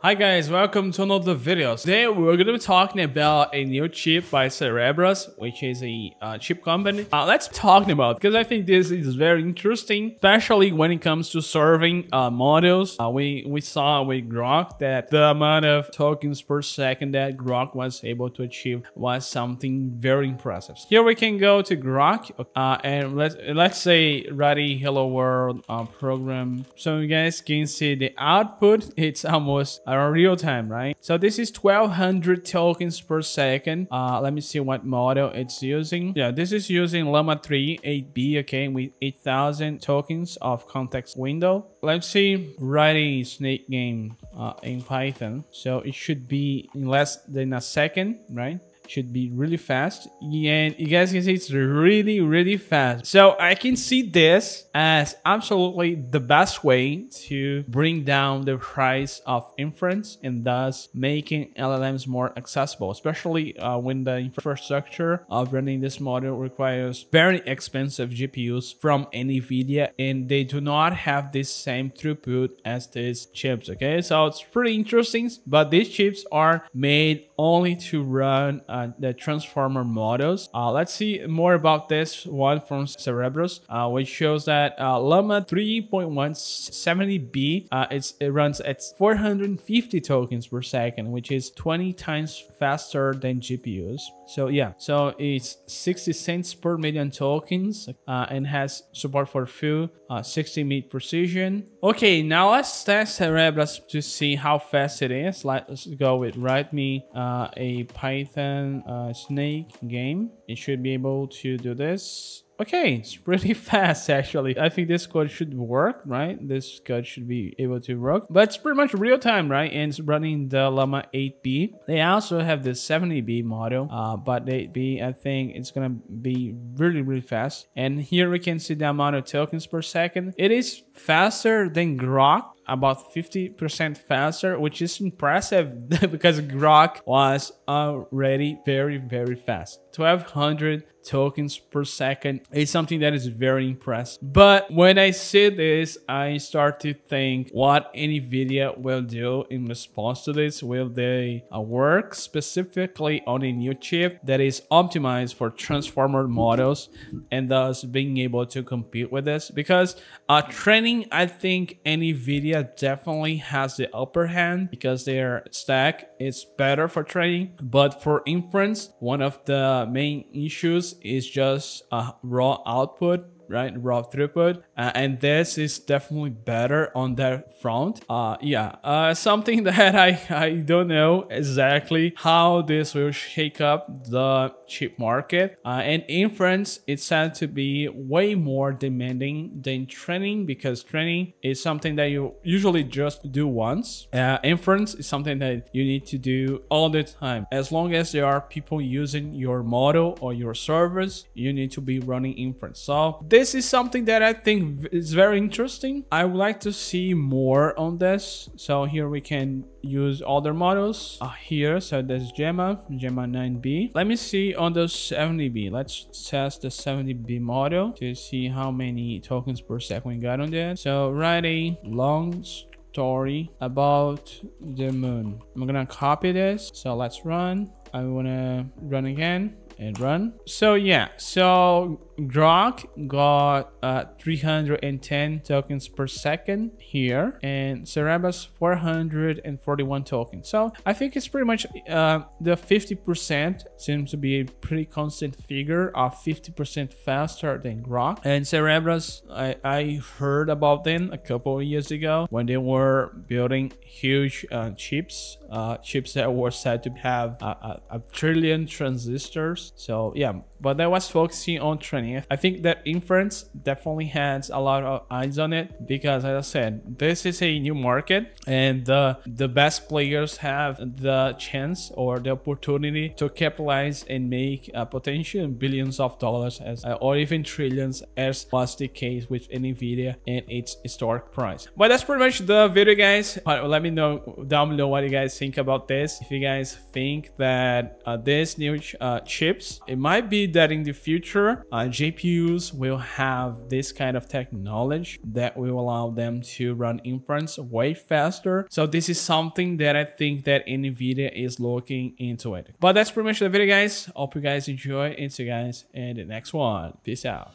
Hi guys, welcome to another video. Today we're going to be talking about a new chip by Cerebras, which is a chip company. Let's talk about it, because I think this is very interesting, especially when it comes to serving models. We saw with Groq that the amount of tokens per second that Groq was able to achieve was something very impressive. Here we can go to Groq and let's say ready hello world program. So you guys can see the output. It's almost are real time, right? So this is 1200 tokens per second. Let me see what model it's using. Yeah, this is using Llama 3 8B, okay, with 8,000 tokens of context window. Let's see, writing snake game in Python. So it should be in less than a second, right? Should be really fast, and you guys can see it's really fast. So I can see this as absolutely the best way to bring down the price of inference and thus making LLMs more accessible, especially when the infrastructure of running this model requires very expensive GPUs from Nvidia, and they do not have this same throughput as these chips, okay? So it's pretty interesting, but these chips are made only to run the Transformer models. Let's see more about this one from Cerebras, which shows that Llama 3.170B, it runs at 450 tokens per second, which is 20 times faster than GPUs. So yeah, so it's 60 cents per million tokens and has support for full 60 meter precision. Okay, now let's test Cerebras to see how fast it is. Let's go with write me a Python snake game. It should be able to do this. Okay, it's pretty fast actually. I think this code should work, right? This code should be able to work, but it's pretty much real time, right? And it's running the Llama 8B. They also have the 70B model, but 8B, I think it's gonna be really fast. And here we can see the amount of tokens per second. It is faster than Groq, about 50% faster, which is impressive because Groq was already very fast. 1200 tokens per second is something that is very impressive. But when I see this, I start to think what Nvidia will do in response to this. Will they work specifically on a new chip that is optimized for Transformer models and thus being able to compete with this? Because training, I think Nvidia definitely has the upper hand because their stack is better for training, but for inference, one of the main issues is just a raw output, right? Raw throughput, and this is definitely better on that front. Something that I don't know exactly how this will shake up the chip market, and inference is said to be way more demanding than training, because training is something that you usually just do once. Inference is something that you need to do all the time. As long as there are people using your model or your service, you need to be running inference. So this is something that I think is very interesting. I would like to see more on this. So here we can use other models here. So there's Gemma 9B. Let me see on the 70B. Let's test the 70B model to see how many tokens per second we got on that. So write a long story about the moon. I'm gonna copy this. So let's run. I wanna run again and run. So yeah, so Groq got 310 tokens per second here, and Cerebras 441 tokens. So I think it's pretty much the 50% seems to be a pretty constant figure of 50% faster than Groq. And Cerebras, I heard about them a couple of years ago when they were building huge chips that were said to have a trillion transistors. So yeah, but that was focusing on training. I think that inference definitely has a lot of eyes on it, because as I said, this is a new market, and the best players have the chance or the opportunity to capitalize and make potential billions of dollars, as or even trillions, as was the case with Nvidia and its historic price. But that's pretty much the video, guys. Let me know down below what you guys think about this. If you guys think that this new chips, it might be that in the future GPUs will have this kind of technology that will allow them to run inference way faster. So this is something that I think that Nvidia is looking into it. But that's pretty much the video, guys. Hope you guys enjoy, and see you guys in the next one. Peace out.